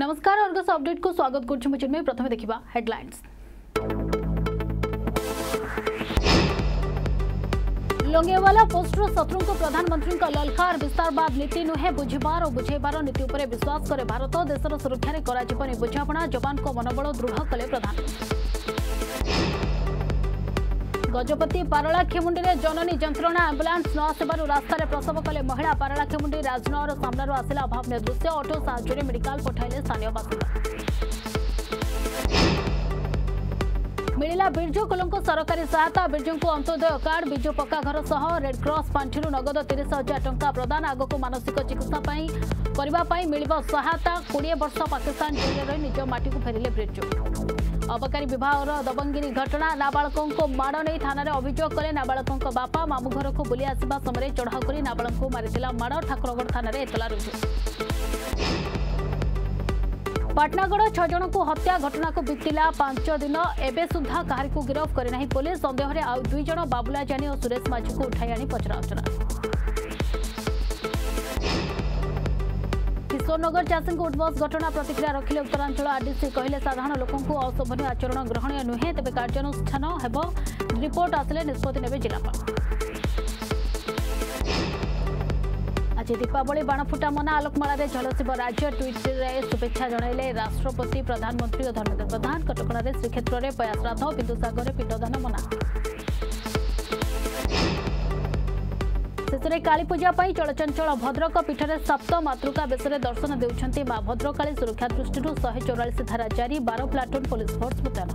नमस्कार Argus update को स्वागत करुँच। प्रथम देखा हेडलाइंस। लोंगेवाला पोस्टर शत्रु को प्रधानमंत्री ललकार विस्तारवाद नीति नुहे बुझार और बुझेबार नीति पर विश्वास करे भारत। देशर सुरक्षा कर बुझापा जवान को मनोबल दृढ़ कले प्रधान। गजपति पारलाखेमुंडी में जननी जंत्रणा एम्बुलांस न आसवर रास्तार प्रसव कले महिला। पारलाखेमुंडी राजनवर सामनार आसला अभावन दृश्य। अटो साहाय्य मेडिकल पठाइले स्थानीय बासिंदा। मिला बिरजू कुलंक सरकारी सहायता। बिरजू को अंत्योदय कार्ड विजु पक्का घर सह रेडक्रस पांठि नगद 30,000 टंका प्रदान। आगक मानसिक चिकित्सा करने मिल सहायता। 20 वर्ष पाकिस्तान जेल रही निज माटी को फेरिले बिरजू। अबकारी विभाग दबंगिनी घटना। नाबालकों माड़ नहीं थाना अभियोग कले नाबालकों बापा। मामूघर को बुली आसवा समय चढ़ाऊ कर नाबालक को मारिला माड़। ठाकुरगढ़ थाना एतला रुजू। पाटनागढ़ 6 जन को हत्या घटना को बीतला 5 दिन। एवं सुधा कहार को गिरफ करना पुलिस। सन्देह में आउ 2 जन बाबुला जानी और सुरेश माझी को उठाई आनी पचराउचरा। किशोरनगर चाषी को उठबस घटना प्रतिक्रिया रखिले उत्तरांचल आरडीसी। कहले साधारण लोकों को अशोभन आचरण ग्रहणीय नुहे, तेज कार्यानुष्ठान हेब। रिपोर्ट आसिले निष्पत्ति नेबे जिलापाल। आज दीपावली बाणफुटा मना आलोकमाल झलसिब राज्य। ट्विट्रे शुभेच्छा जणाइले राष्ट्रपति, प्रधानमंत्री और धर्मेन्द्र प्रधान। कटकणारे श्रीक्षेत्र में पयाश्राद्ध, बिंदु सागर पिंडदान मना। शेष कालीपूजा चलचंचल भद्रक पीठर सप्त मातृका बेसरे दर्शन देउछंती मां भद्रकाली। सुरक्षा दृष्टि 144 धारा जारी। 12 प्लाटून पुलिस फोर्स मुतयन।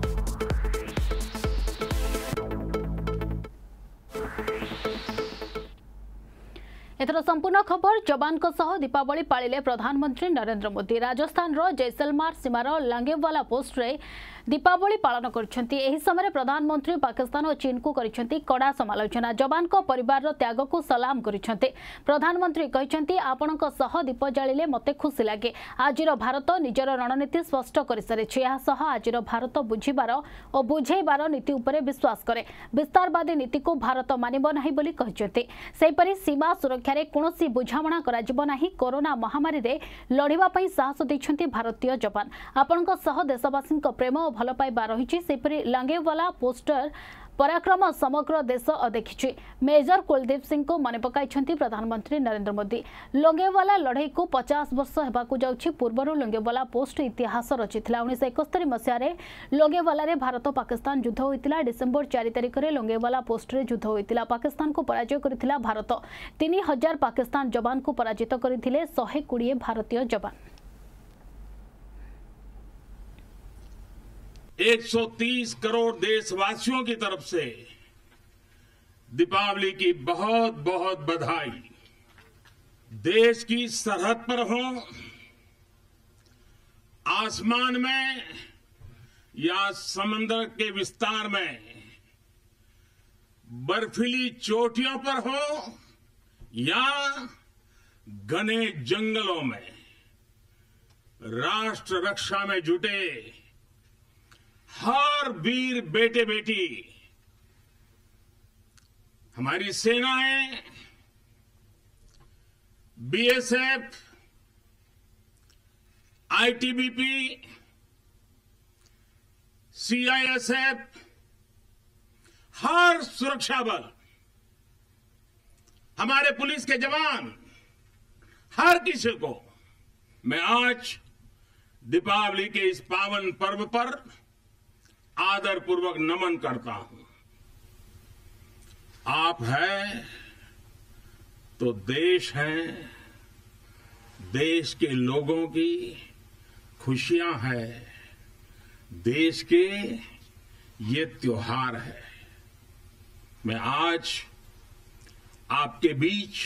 एथर संपूर्ण खबर। जवान सह दीपावली पालिले प्रधानमंत्री नरेंद्र मोदी। राजस्थान जैसलमेर सीमार लांगेवाला पोस्ट रे दीपावली पालन कर समय प्रधानमंत्री पाकिस्तान और चीन को कड़ा समालोचना। जवान परिवार त्याग को सलाम कर प्रधानमंत्री कहते आपण दीप जालिले मते खुशी लगे। आज भारत निजर रणनीति स्पष्ट कर सारी। आज भारत बुझार और बुझेबार नीति उपर विश्वास करे। विस्तारवादी नीति को भारत मानिब नहीं। सीमा सुरक्षा कौन बुझाणा कर कोरोना महामारी लड़ाई साहस देखते भारतीय जवान। आपण देशवासी प्रेम भल पाइबा रही। सेपरी लांगेवाला पोस्टर पराक्रम समग्र देश देखिछि। मेजर कुलदीप सिंह को मन पकाई प्रधानमंत्री नरेंद्र मोदी। लोंगेवाला लड़ाई को 50 वर्ष होबाकू जाउछि। पूर्वर लोंगेवाला पोस्ट इतिहास रचितला। 1971 मसीह लोंगेवाला रे भारत पाकिस्तान युद्ध होइतिला। डिसेंबर 4 तारिख रे लोंगेवाला पोस्ट रे युद्ध होइतिला। पाकिस्तान को पराजय करितिला भारत। 3000 पाकिस्तान जवान को पराजित करितिले 120 भारतीय जवान। 130 करोड़ देशवासियों की तरफ से दीपावली की बहुत बहुत बधाई। देश की सरहद पर हो, आसमान में या समंदर के विस्तार में, बर्फीली चोटियों पर हो या घने जंगलों में, राष्ट्र रक्षा में जुटे हर वीर बेटे बेटी, हमारी सेनाएं, बीएसएफ, आईटीबीपी, सीआईएसएफ, हर सुरक्षा बल, हमारे पुलिस के जवान, हर किसी को मैं आज दीपावली के इस पावन पर्व पर आदरपूर्वक नमन करता हूं। आप हैं तो देश है, देश के लोगों की खुशियां है, देश के ये त्योहार है। मैं आज आपके बीच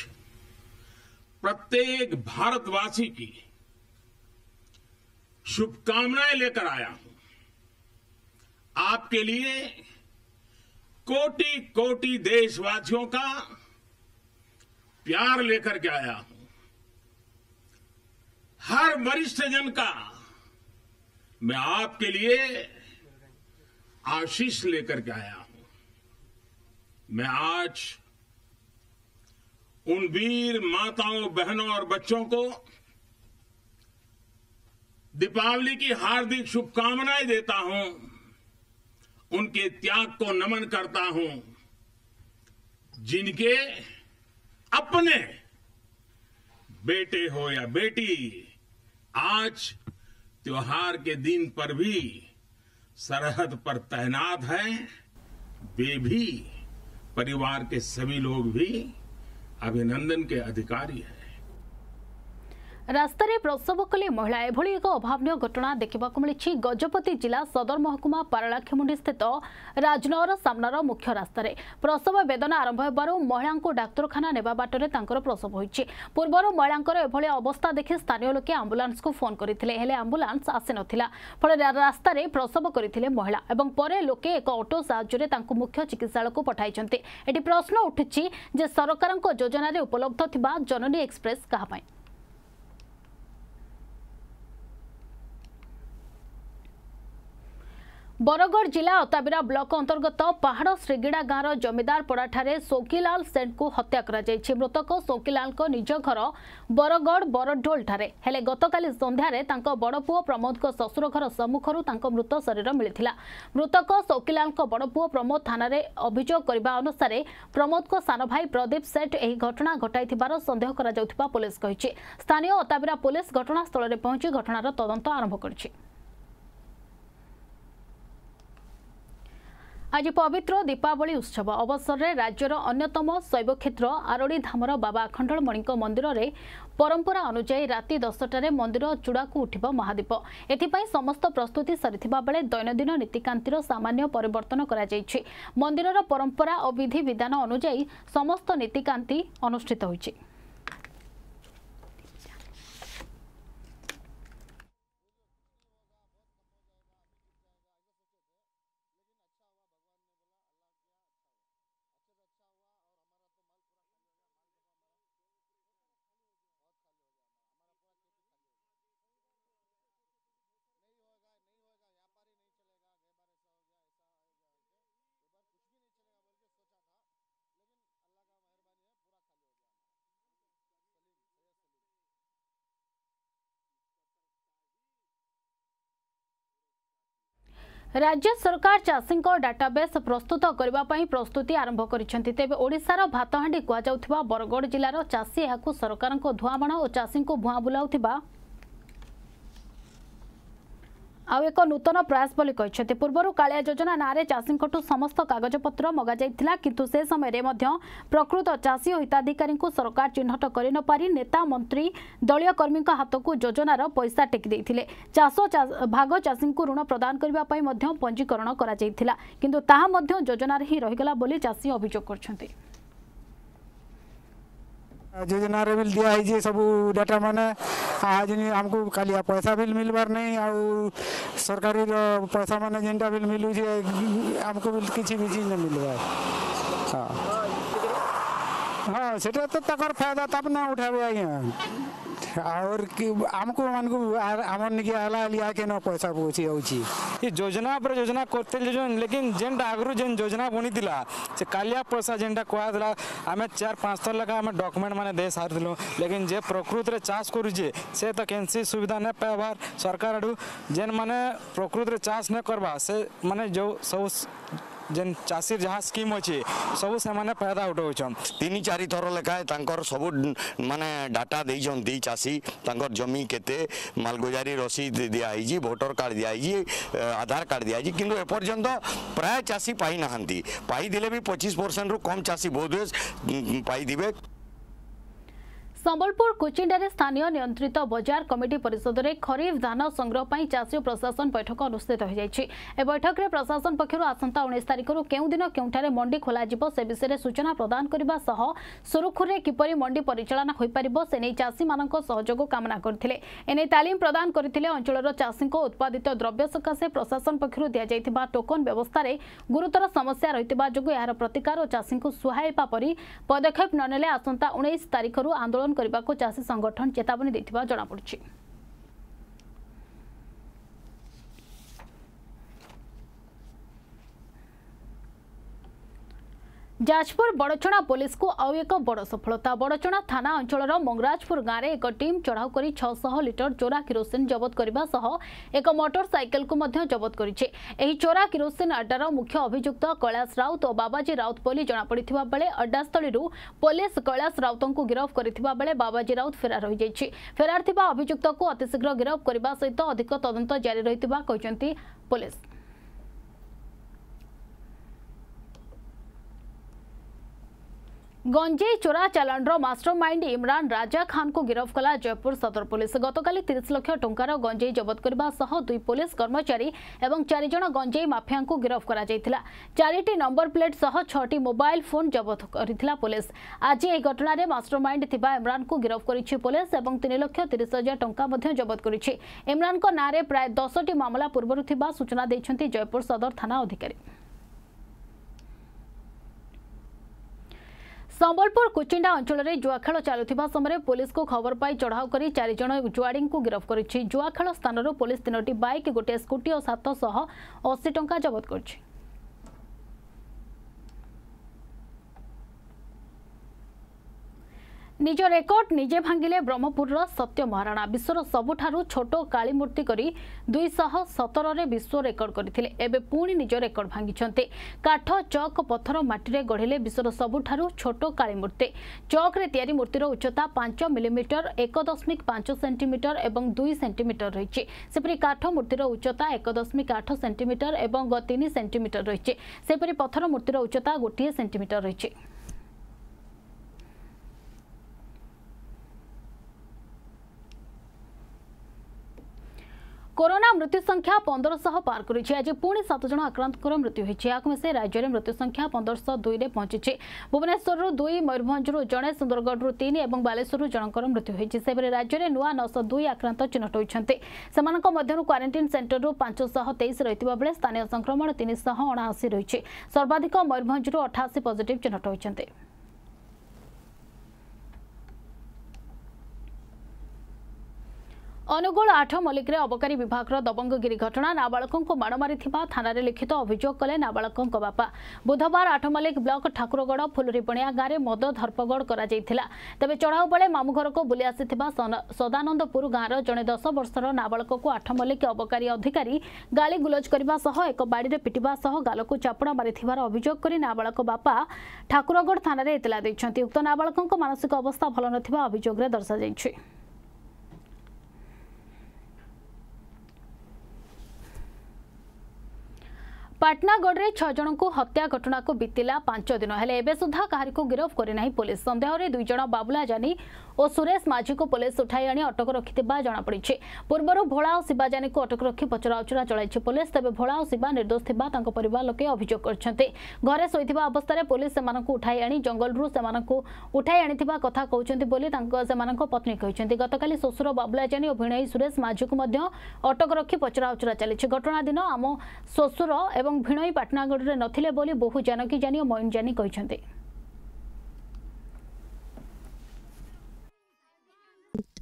प्रत्येक भारतवासी की शुभकामनाएं लेकर आया हूं। आपके लिए कोटि कोटि देशवासियों का प्यार लेकर के आया हूं। हर वरिष्ठ जन का मैं आपके लिए आशीष लेकर के आया हूं। मैं आज उन वीर माताओं, बहनों और बच्चों को दीपावली की हार्दिक शुभकामनाएं देता हूं, उनके त्याग को नमन करता हूं, जिनके अपने बेटे हो या बेटी आज त्योहार के दिन पर भी सरहद पर तैनात है। वे भी, परिवार के सभी लोग भी अभिनंदन के अधिकारी है। रास्तारे प्रसव कले महिला एभली एक अभावन घटना देखा मिली। गजपति जिला सदर महकुमा पारलाखेमुंडी स्थित राजनौर सामनार मुख्य रास्तार प्रसव वेदना आरंभ होबारु महिला को डाक्तरखाना नेबा बाटरे तांकर प्रसव होईछि। पूर्वर महिलांकर एभली अवस्था देखि स्थानीय लोके एम्बुलेंस को फोन करथिले, हेले एम्बुलेंस आसे नथिला। फळे रास्तारे प्रसव करथिले महिला एवं परे लोके एक ऑटो सहाय्य रे तांको मुख्य चिकित्सालय को पठाइछन्ते। एटी प्रश्न उठिछि जे सरकारक योजना रे उपलब्ध थिबा जननी एक्सप्रेस कहा पाई। बरगढ़ जिला अताबिरा ब्लॉक अंतर्गत पहाड़ श्रीगिड़ा गांव जमीदार पड़ाठारे सोकीलाल सेन को हत्या करा जायछि। मृतक सोकीलाल को निज घर बरगढ़ बरढोल ठारे हेले गतकाली संध्यारे तांको बड़पुओ प्रमोद को ससुर घर सम्मुखरु तांको मृत शरीर मिलिथिला। मृतक सोकीलाल को बड़पुओ प्रमोद थाना रे अभियोग करिबा अनुसार प्रमोद को सान भाई प्रदीप सेठ एही घटना घटाइथिबार संदेह करा जाउथिबा पुलिस कहिछि। स्थानीय अताबिरा पुलिस घटनास्थल रे पहुंची घटनार तदंत आरंभ करछि। आज पवित्र दीपावली उत्सव अवसर में राज्यर अन्यतम शैव क्षेत्र आरोड़ीधामर बाबा अखंडलमणि मंदिर में परंपरा अनुजाई राति 10टारे मंदिर चूड़ा को उठिब महादीप। एथिपाई समस्त प्रस्तुति सरिथिबा बेले दैनंदिन नीतिकांतिर सामान्य परिवर्तन करा जायछि। मंदिरर परंपरा और विधि विधान अनुजाई समस्त नीतिकांति अनुष्ठित होइछि। राज्य सरकार चाषी डाटाबेस प्रस्तुत करने प्रस्तुति आरंभ करिसेंति। तेबे ओडिशार भातहांडी कहुवा बरगढ़ जिलार चाषी यहाँ सरकार धुआंबाण और चाषी को भुआ बुलाउथिबा आउ एक नूतन प्रयास बोली कहते। पूर्वर कालिया योजना नारे चाषीठू समस्त कागजपत्र मगा जाइथिला, किंतु से समय प्रकृत चाषी और हिताधिकारी सरकार चिन्हट कर नपारी नेता मंत्री दलीय कर्मी हाथ को योजनार पैसा टेकी देइथिले। भाग चाषी को ऋण प्रदान करने पंजीकरण करा, किंतु ताहा मध्य योजनार ही रहीगला बोली चाषी अभियोग करछन्ति। योजना बिल दिया सब डाटा माने आज आमको कालिया पैसा बिल मिलबार नहीं आ सरकारी पैसा माने जेनटा बिल मिलू आमको बिल किसी भी चीज नहीं मिलबार। हाँ हाँ सेटा तो तकर फायदा तब ना उठावे आज्ञा और आमको मानकू आमर निके आला लिया के ना पैसा पहुँची आउची। ये योजना पर योजना करते लेकिन जेनटा आगरू जेन योजना बनी दिला से कालिया पैसा जेनटा कहला आम 4-5 लगा आम डॉक्यूमेंट माने दे सारू, लेकिन जे प्रकृति रे चाष करुचे से तो कैंसी सुविधा नहीं पाइबार सरकार आड़ू। जेन माने प्रकृति रे चाष नहीं करवा से माने जो सब जेन चाषी जहाँ स्कीम अच्छे सब से माने फायदा उठाऊन। 3-4 थर लेखाएं सब माने डाटा दे चाषी तांकर जमी केते मालगुजारी रसीद दियाई वोटर कार्ड दियाई आधार कार्ड दियाई, किंतु एपर्यंत प्राय चाषी पाई नहांती। पाई दिले भी 25% रु कम चाषी बोधवे पाई दिबे। संबलपुर कुचिंडारे स्थानीय नियंत्रित बजार कमिटी परिषद में खरीफ धान संग्रह पर चाषी और प्रशासन बैठक अनुष्ठित हो जाएगी। बैठक में प्रशासन पक्षर आसंता 19 तारिखर केउदिन केउठारे मंडी खोल से विषय सूचना प्रदान करने सुरखुरी में किपरि मंडी परिचालन हो पारिबो से नहीं चाषी मानक सहयोग कामना करथिले। एने तालीम प्रदान करथिले। अंचलर चाषी को उत्पादित द्रव्य सकाशे प्रशासन पक्षर दिया जायथिबा टोकन व्यवस्था रे गुरुतर समस्या रहितबा जोगु यार प्रतिकार और चाषी को सुहायपा परि पदक्षेप ननेले आसंता 19 तारिखर आंदोलन करबा को चाषी संगठन चेतावनी देथिबा जना पड़छि। जाजपुर बड़चणा पुलिस को आउ एक बड़ सफलता। बड़चणा थाना अंचल मंगराजपुर गांव में एक टीम चढ़ाऊ कर 600 लिटर चोरा किरोसिन जबत करने सह एक मोटर साइकिल को जबत कर। चोरा किरोसिन अड्डार मुख्य अभियुक्त कैलाश राउत और बाबाजी राउत बोली जमापड़ बेले अड्डास्थल पुलिस कैलाश राउत को गिरफ कर बाबाजी राउत फेरार हो जाए। फेरार अभियुक्त को अतिशीघ्र गिरफ करने सहित अधिक तदंत जारी रही पुलिस। गंजेई चोरा चालाणर मास्टरमाइंड इमरान राजा खान को गिरफ कला जयपुर सदर पुलिस। गतकाली 30 लाख टंकार गंजेई जबत करने सह दुई पुलिस कर्मचारी एवं 4 जण गंजेई माफिया को गिरफ करा जायतिला। 4टी नंबर प्लेट सह 6टी मोबाइल फोन जबत करथिला पुलिस। आज यह घटना रे मास्टरमाइंड थिबा इमरान को गिरफ करिछि पुलिस एवं 3,30,000 टंका मध्ये जबत करिछि। इमरान को नारे प्राय 10टी मामला पूर्व थिबा सूचना दैछन्ति जयपुर सदर थाना अधिकारी। संबलपुर कुचिंडा अंचल में जुआ खेल चलुवा समय पुलिस को खबर पाई चढ़ाऊ कर 4 जण जुआड़ी को गिरफ कर। जुआ खेल स्थानों पुलिस 3टी बाइक, गोटे स्कूटी और 780 टंका जबत कर। निज रेकर्ड निजे भांगिले ब्रह्मपुर सत्य महाराणा। विश्वर सबुठारु छोटो काली मूर्ति करी 217 रे विश्व रेकर्ड करथिले। एबे पुणी निज रेकर्ड भांगिछन्ते। काठ चक पत्थर माटी रे गढ़िले विश्वर सबुठारु छोटो काली मूर्ति। चक रे तयारी मूर्तिर उच्चता 5 मिलीमीटर 1.5 सेंटीमीटर एवं 2 सेंटीमीटर रहिछि। सेपरि काठ मूर्तिर उच्चता 1.8 सेंटीमीटर एवं 3 सेंटीमीटर रहिछि। सेपरि पत्थर मूर्तिर उच्चता 1 सेंटीमीटर रहिछि। कोरोना मृत्यु संख्या 1500 पार करिछि। आज पुणी 7 जण आक्रांतकर मृत्यु होइछि। आकमे से राज्य में मृत्यु संख्या 1502 रे पहुंची। भुवनेश्वर 2, मयूरभंज 1, सुंदरगढ़ 3 एवं बालेश्वर जनकर मृत्यु होइछि। सेबरे राज्य में नुआ 902 आक्रांत चिन्हट होइछन्ते। सेमानक मध्यरु क्वारंटाइन सेंटर रु 523 रहितबा बेले स्थानीय संक्रमण 379 रहिछि। सर्वाधिक मयूरभंज 88 पॉजिटिव चिन्हट होइछन्ते। अनुगुल 8 मल्लिक अबकारी विभाग दबंगगिरी घटना। नाबालकों को माड़ मारी थाना लिखित अभियोग कले नाबालकों बापा। बुधवार 8 मल्लिक ब्लॉक ठाकुरगढ़ फुलरीपणिया गांव में मद धरपगड़ कर तेज चढ़ाऊ बेले मामुघर को बुले आसी सदानंदपुर गांव जड़े 10 वर्षर नाबालक को 8 मल्लिक अबकारी अधिकारी गाली गुलज करने एक बाड़ी में पिटा गाल को चापड़ा मारी अभियोग कर नाबालक बापा ठाकुरगढ़ थाना में इतला देते। उक्त नाबालकों मानसिक अवस्था भल नथिबा अभियोग रे दर्शा जाइछि। पाटनागढ़ में 6 जण को हत्या घटना को बीतला 5 दिन हेले एबे सुधा काहारी को गिरफ करना पुलिस। सन्देह में 2 जण बाबुला जानी और सुरेश माझी को पुलिस उठाई आनी अटक रखि जमापड़ी। पूर्व भोला और शिवा जानी को अटक रखि पचराउचरा चलाई पुलिस। तेज भोला और शिवा निर्दोष थी पर लोके अभियोग करे शोई अवस्था पुलिस उठाई आनी जंगलू उठाई आनी कथा कहते पत्नी कहते। गतकाली श्वशुर बाबुला जानी और भिणई सुरेश माझी को अटक रखि पचराउचरा चली। घटना दिन आम श्वशुर भिणई पाटनागढ़ में नथिले बोली बहु जानकी जानी और मयून जानी कहते।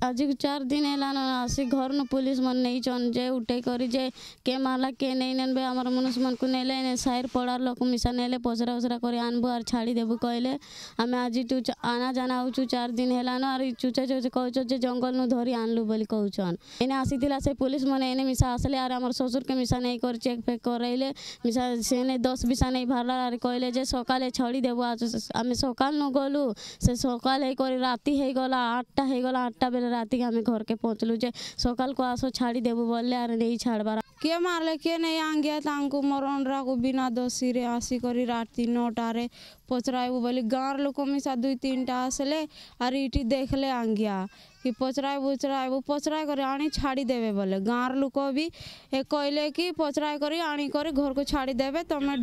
आज 4 दिन है घर न पुलिस मन नहीं चन जे उठे करी जे के माला के नहीं ननबे आमर मनुष्य मन को नेले साइर पड़ार लोक मिसा नेले पसरा उसरा कर आनबू आर छाड़ी देबू कहले। आम आज तू आना जाना होचु 4 दिन हैलान आर चुचे चुचे कहचो जे जंगल नु धरी आनलु बोली कहचन। एने आसीतिला से पुलिस मन एने मिसा आसले आर आमर ससुर के मिसा नहीं कर चेक पे करैले मिसा सेने 10 बिसा नहीं भरला आर कहले जे सकाले छाड़ी देबू। आज आम सकाल न गलु से सकाले कर राती हे गला 8टा बेले राती हमें घर के पहुँचलू जे सकाल को आसो छाड़ी देबू बोले आर नहीं छाड़बार के मारले के नहीं आंगे तांको मरणरा को बिना दोषी रे आसी करी राती 9टारे पचराइबू बोली गाँव लोक मिसा 2-3टा आसले आर इटी देखले आंगिया कि पचराइबू उचराइबू पचराई कर आनी छाड़ी देवे बोले। गाँव लोक भी कहले कि पचराई कर आनी कर घर को छाड़ी देवे तुम्हें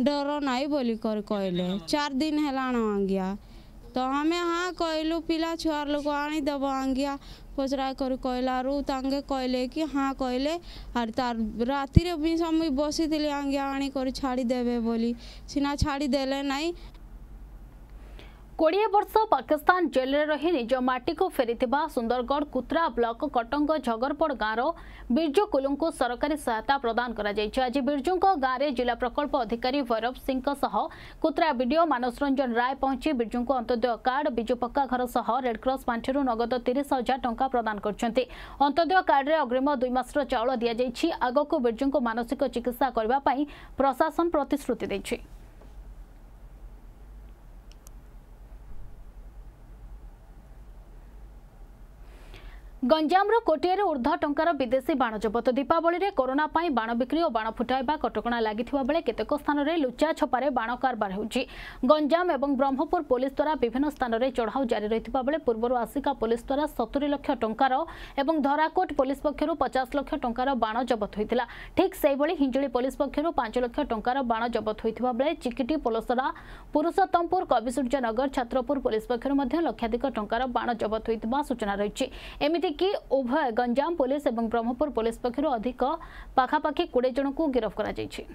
डर नाई बोली कर कहले। 4 दिन हैलान आंगिया तो हमें हाँ कहलू पिला छुआर लोग आनी दब आंगिया पचरा कर कहलारू तांगे कहले कि हाँ कहले आर तार राति रे भी समय बसी दिले आंगिया आनी कर छाड़ी देवे बोली सीना छाड़ी देले नहीं। कोड़े वर्ष पाकिस्तान जेल में रही निज माटी को फेरी सुंदरगढ़ कुत्रा ब्लॉक कटंग झगरपड़ गाँव बिरजू कुलू को सरकारी सहायता प्रदान आज बिरजू गाँव में जिला प्रकल्प अधिकारी भैरव सिंह कुत्रा विडीओ मानस रंजन राय पहुंची बिरजू को अंत्योदय कार्ड बिजु पक्का घर सह रेडक्रस पांच नगद 30,000 टंका प्रदान करते अंत्योदय कार्ड में अग्रिम 2 मास चाउल दि आगक बिरजू को मानसिक चिकित्सा करने प्रशासन प्रतिश्रुति देछि। गंजाम कोटिए ऊर्ध टंकार विदेशी बाण जबत दीपावली में कोरोना पर बाण बिक्री और बाण फुटाइबा कटकणा लगी बेले केतेक स्थान में लुचा छपारे बाण कारबार हो। गंजाम और ब्रह्मपुर पुलिस द्वारा विभिन्न स्थान में चढ़ाऊ जारी रही बेले पूर्व आसिका पुलिस द्वारा 70 लाख टंकार और धराकोट पुलिस पक्षर 50 लाख टंकार बाण जबत होता। ठीक से हिंजुली पुलिस पक्षर 5 लाख टंकार बाण जबत होता बेले चिकिटी पोलसरा पुरुषोत्तमपुर कविसूर्यनगर छात्रपुर पुलिस पक्षर लक्षाधिक टंकार बाण जबत होता सूचना रही। कि उभय गंजाम पुलिस एवं ब्रह्मपुर पुलिस पक्षर अधिक पाखापाखि 20 जन को गिरफ्त करा जाय छै।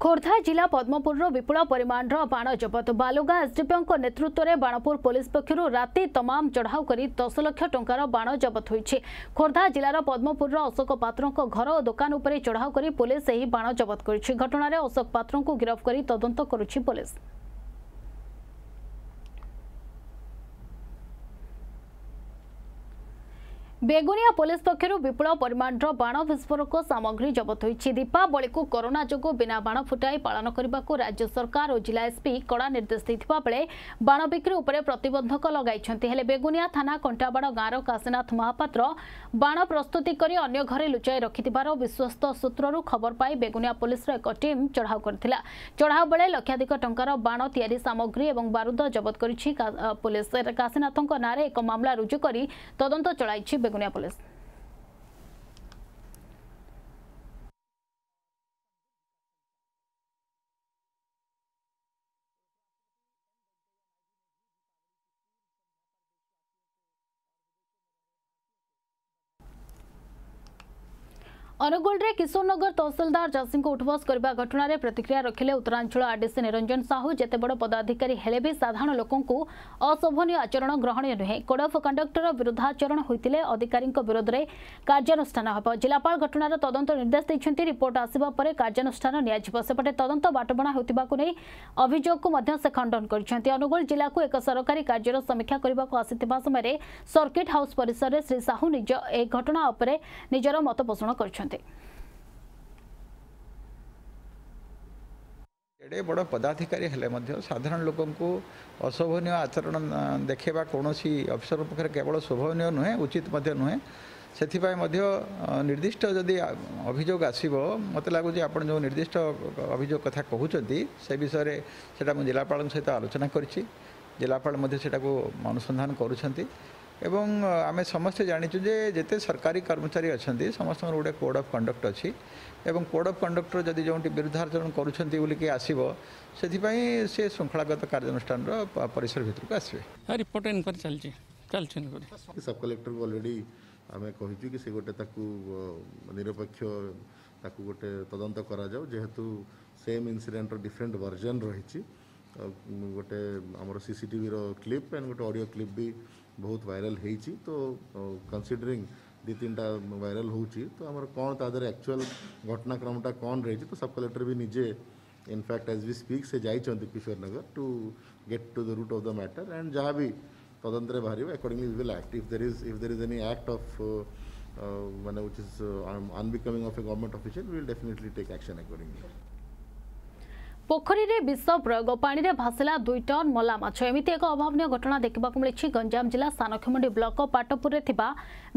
खोर्धा जिला पद्मपुर विपुल परिमाण बाण जबत बालुगा एसडीपीओ नेतृत्व में बाणपुर पुलिस पक्षर राति तमाम चढ़ाऊ कर 10 लाख टंकार बाण जबत होती। खोर्धा जिलार पद्मपुर अशोक पात्र घर और दुकान उपर चढ़ाऊ कर पुलिस यह बाण जबत कर घटना में अशोक पात्र को गिरफ्त कर तदंत करुछि पुलिस। बेगुनिया पुलिस पक्षर विपुल परिमाण बाण विस्फोटक सामग्री जबत होती। दीपावली को कोरोना जोगु बिना बाण फुटाई पालन करने को राज्य सरकार और जिला एसपी कड़ा निर्देश देता बेले बाण बिक्री उपर प्रतिबंधक लगाई। बेगुनिया थाना कंटाबाड़ गाँव काशीनाथ महापात्र बाण प्रस्तुति कर अन्य घरे लुचाई रखि विश्वस्त सूत्रु खबर पाई बेगुनिया पुलिस एक टीम चढ़ाऊ करथिला। चढ़ाऊ बेले लक्षाधिक टंकार बाण तैयारी सामग्री और बारूद जबत करिछि पुलिस। काशीनाथ नारे एक मामला रुजु कर तदंत चलाई बेगुनिया पुलिस। अनुगुल रे किशोरनगर तहसिलदार चाषी को उठबस करने घटना में प्रतिक्रिया रखिले उत्तरांचल आरडीसी निरंजन साहू। जेते बड़ पदाधिकारी हेले भी साधारण लोकों को अशोभन आचरण ग्रहणीय नुहे। कोड ऑफ कंडक्टर विरोधाचरण होते अधिकारी विरोध में कार्यानुष्ठान हो। जिलापाल घटनार तदंत निर्देश देते रिपोर्ट आसवा पर कार्यानुष्ठान निपटे तदंत बाटबणा होता नहीं अभियोग से खंडन करते। अनुगुल जिला को एक सरकारी कार्यर समीक्षा करने समय सर्किट हाउस परिसर में श्री साहू निज ए घटना उपर निजर मत पोषण कर एडे बड़ पदाधिकारी हेले मध्य साधारण लोकों को अशोभन आचरण देखेबा कोनोसी अफसर पक्ष केवल शोभन नुहे उचित नुहे। से निर्दिष्ट जदि अभियोग आसो मत लगुच आप जो निर्दिष्ट अभियोग कथा कहते से विषय में सेटा मु जिलापाल सहित आलोचना करिछि। जिलापाल मध्य सेटा को अनुसंधान करुछंती एवं आमे समस्ते जानिचु जेते सरकारी कर्मचारी अच्छा समस्त गोटे कोड ऑफ कंडक्ट अच्छी एवं कोड ऑफ कंडक्टर जदि जो विरुद्धाचरण करुँच आसो से श्रृंखलागत कार्यानुष्ठान परिसर भितर को आसवे रिपोर्ट इनक्वारी चलती। सब कलेक्टर को अलरेडी आम कही कि गोटे निरपेक्ष गोटे तदंत करेतु सेम इनसीडेट डिफरेन्ट वर्जन रही गोटे आम सीसीटीवी क्लीप एंड गोटे ऑडियो क्लीप भी बहुत वायरल होती। तो कंसीडरिंग दी 3टा वायरल होची तो आमर कौन तादर एक्चुअल घटनाक्रमटा कौन रही तो सब कलेक्टर भी निजे इनफैक्ट एज वी स्पीक से जाइछंती Kishorenagar to get to the root of the matter and जहाँ भी तदंत बाहर accordingly we will act if there is any act of माने which is unbecoming of a government official we will definitely take action accordingly. पोखरी रे विष प्रयोग पानी रे भासिला 2 टन मला माछ एमिति एक अभावनीय घटना देखा मिली। गंजाम जिला सानखेमुंडी ब्लॉक पाटपुर रे थिबा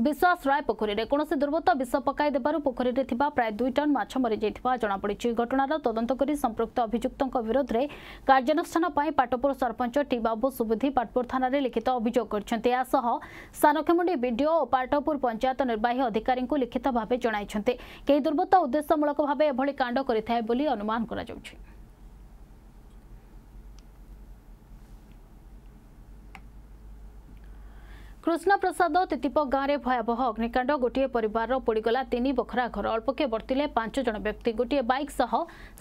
विश्वास राय पोखरी रे कोनोसी दुर्वृत्त विष पकाई देबारु पोखरी रे थिबा प्राय 2 टन माछ मरी जाइथिबा जणा पडिछि। घटनार तदंत करी संपृक्त अभियुक्तक विरोध रे कार्यानुष्ठान पाई पाटपुर सरपंच टी बाबू सुबुधि पाटपुर थाना रे लिखित अभियोग करछन्ते। आसह सानखेमुंडी बीडीओ और पाटपुर पंचायत निर्वाही अधिकारी को लिखित भाव जणाइछन्ते केही दुर्वृत्त उद्देश्यमूलक भाव एभली कांड करिथाय बोली अनुमान करा जाउछि। कृष्णप्रसाद तेतिप गाँव में भयावह अग्निकांड गोटे परिवार पोड़गला 3 बखरा घर अल्पके बर्तिले 5 जन व्यक्ति गोटे बैक सह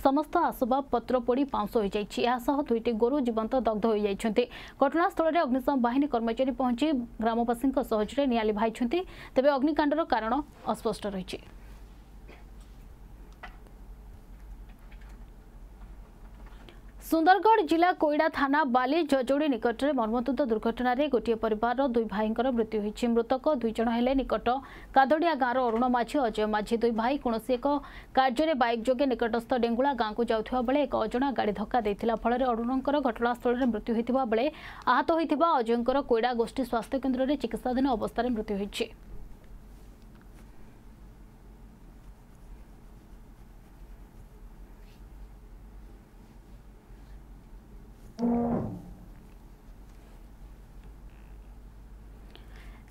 समस्त आसबाब पत्र पोड़ी पाउंश हो जाइछि। 2टी गोरु जीवंत दग्ध हो जाइछन्ते। घटनास्थल में अग्निशम बाहिनी कर्मचारी पहुंची ग्रामवासी सहयोग नियां लिभाइछन्ते। तबे अग्निकांडर कारण अस्पष्ट रहिछि। सुंदरगढ़ जिला कोईडा थाना बाली जजोड़ी निकट में मर्मन्तुद दुर्घटना रे गोटे परिवार 2 भाईंकर मृत्यु होइछि। मृतक 2 जण हेले निकट कादड़िया गाँव अरुण माझी अजय माझी। 2 भाई कोनोसी एक कार्य बाइक जोगे निकटस्थ डेंगुला गाँव को जाउथुवा बेले एक अजना गाड़ी धक्का देथिला। फल अरुणंकर घटनास्थल में मृत्यु होइथिबा बेले आहत होइथिबा अजयंकर कोईडा गोष्ठी स्वास्थ्य केन्द्र में चिकित्साधीन अवस्था मृत्यु होइछि।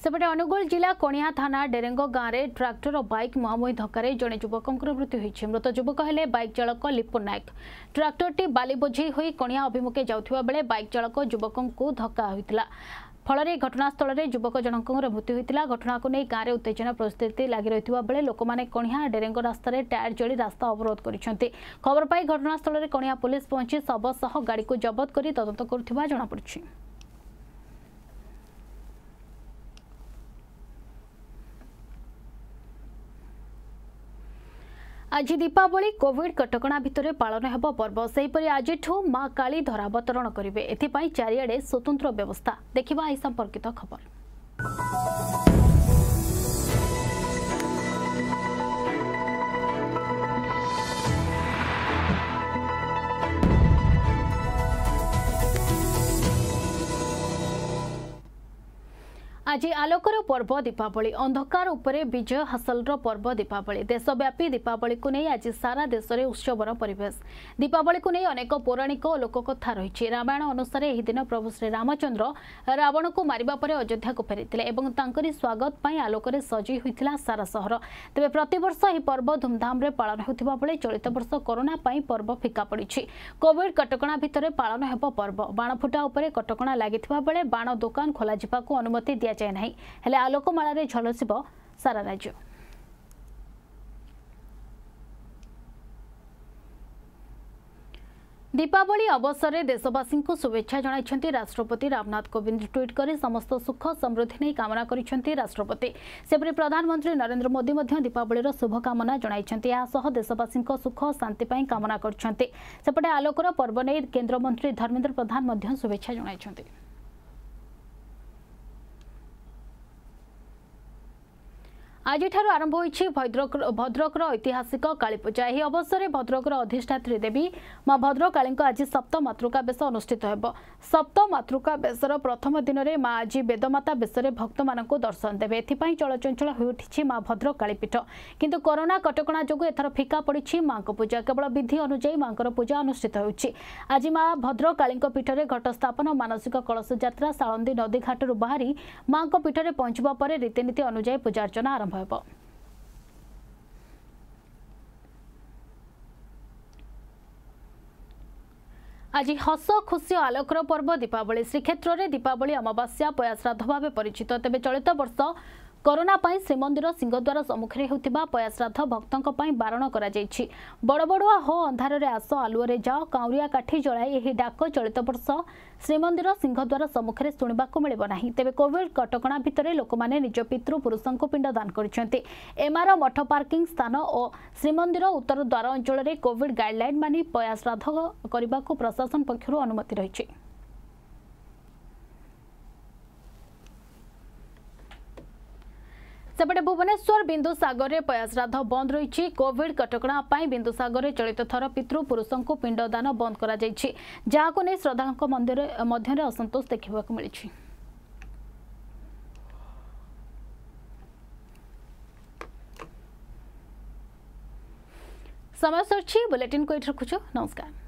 सेपटे अनुगुल जिला कोणिया थाना डेरेंगो गाँव में ट्रैक्टर और बाइक मुहांमुही धक्कर जड़े युवक मृत्यु होती। मृत युवक हेले बाइक चालक लिपुन नायक। ट्रैक्टरटी बाली बोझे होई कोणिया अभिमुखे जाउथिबा बेले बाइक चालक युवक को धक्का होता। फल घटनास्थल में युवक जनक मृत्यु होता। घटना को नहीं गाँव में उत्तेजना परिस्थिति लगी रही बेले लोक मैंने कोणिया डेरेंगो रास्तार टायर जड़ी रास्ता अवरोध करते। खबर पाई घटनास्थल में कोणिया पुलिस पहुंची शव सह गाड़ी को जबत कर तदंत करुवा जमापड़ी। आज दीपावली कोविड कटकणा भितर पालन होब पर्व। सेहीपरि आज माँ काली धरावतरण करेंगे। एथिपाई चारिआडे स्वतंत्र व्यवस्था। देखिबा एही संपर्कित खबर। आज आलोकर पर्व दीपावली अंधकार उपरे विजय हासलर पर्व दीपावली। देशव्यापी दीपावली को नहीं आज सारा देश में उत्सवर परिवेश। दीपावली को नहीं अनेक पौराणिक और लोककथा रही। रामायण अनुसार यह दिन प्रभु श्री रामचंद्र रावण को मारिबा परे अयोध्या को फेरीथिले एवं तांकरी स्वागत पाई आलोकरे सजी होइथिला सारा शहर। तबे प्रतिवर्ष यह पर्व धूमधाम रे पालन होथिबा बेले चलित वर्ष कोरोना पाई पर्व फिका पड़ी। कोविड कटकणा भितर पालन हेब पर्व। बाण फुटा उपरे कटकणा लागिथिबा बेले बाण दुकान खोला जिबा को अनुमति दिया नहीं। हेले आलोकमाला रे झलसिब सारा राज्य। दीपावली अवसर में देशवासी को शुभेच्छा जणाइछन्ती राष्ट्रपति रामनाथ कोविंद। ट्वीट कर समस्त सुख समृद्धि नहीं कामना करिछन्ती राष्ट्रपति। सेपरि प्रधानमंत्री नरेंद्र मोदी दीपावलीर शुभकामना जणाइछन्ती। देशवासी सुख शांति पाई कामना करिछन्ती। सेपटे आलोकर पर्व ने केंद्र मंत्री धर्मेंद्र प्रधान शुभेच्छा जणाइछन्ती। आज आरंभ होई भद्रकर ऐतिहासिक कालीपूजा। यह अवसर में भद्रकर अधिष्ठात्री देवी माँ भद्रकाली आज सप्त मातृका बेस अनुष्ठित होब। सप्त मातृका बेसर प्रथम दिन में माँ आज वेदमाता बेस भक्त मानक दर्शन देवे। एथिपाई चलचंचल होउठिछि माँ भद्रकाली पीठ। किंतु कोरोना कटकणा जोगु एथर फिका पड़ी माँ को पूजा। केवल विधि अनुजाई माँ पूजा अनुष्ठित होउछि। आज माँ भद्रकाली पीठ में घट स्थापन मानसिक कलश यात्रा सालंदी नदी घाटर बाहरी माँ पीठ में पहुंचवा पर रीतिनीति अनुजाई पूजार्चना आरंभ। आज हस खुशी आलोकर पर्व दीपावली। श्रीक्षेत्र में दीपावली अमावास्या पयाश्राद्ध भाव परिचित। तेज चलित वर्ष कोरोना पर श्रीमंदिर सिंहद्वार सम्मुखें होता पयाश्राद्ध भक्तों बारण कर। बड़बड़ुआ हो अंधार आस आलुअ जाओ काउरिया काठी जलाए यही डाक चलित वर्ष श्रीमंदिर सिंहद्वार सम्मुखें शुणवाक मिलना नहीं। तेज कोविड कटकणा भितर लोक मैंने निज पितृपुरुषों को पिंडदान करते। एमआर मठ पार्किंग स्थान और श्रीमंदिर उत्तर द्वार अंचल में कोविड गाइडलाइन मानि पयाश्राद्ध करने को प्रशासन पक्षर अनुमति रही। सेपटे भुवनेश्वर बिंदु सागर में पयाश्राद्ध बंद रही। कोविड कटकणा बिंदु सागर में चलित थर पितृपुरुषों को पिंडदान बंद कर श्रद्धालु मंदिर असंतोष देखा मिली। समय सर बुलेटिन को ये रखुचु। नमस्कार।